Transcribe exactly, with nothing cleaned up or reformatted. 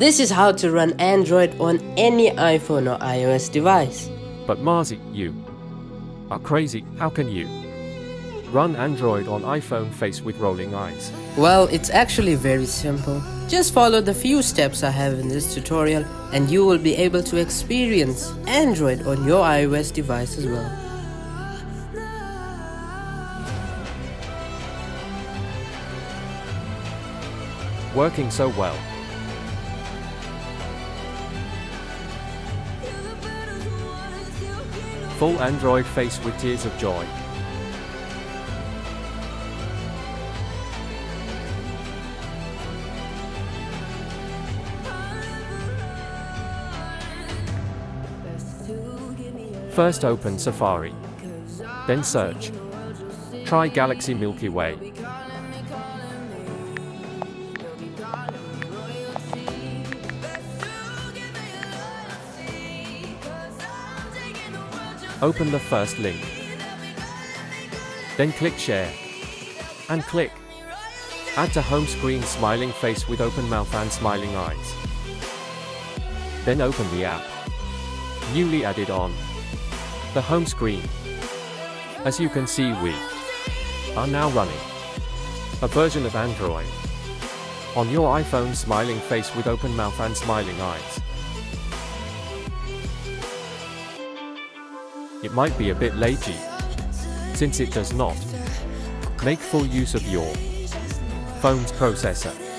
This is how to run Android on any iPhone or iOS device. But Marzi, you are crazy. How can you run Android on iPhone? Face with rolling eyes. Well, it's actually very simple. Just follow the few steps I have in this tutorial and you will be able to experience Android on your iOS device as well. Working so well. Full Android face with tears of joy. First open Safari, then search. Try Galaxy Milky Way. Open the first link, then click share, and click add to home screen smiling face with open mouth and smiling eyes. Then open the app, newly added on the home screen. As you can see, we are now running a version of Android on your iPhone smiling face with open mouth and smiling eyes. It might be a bit laggy, since it does not make full use of your phone's processor.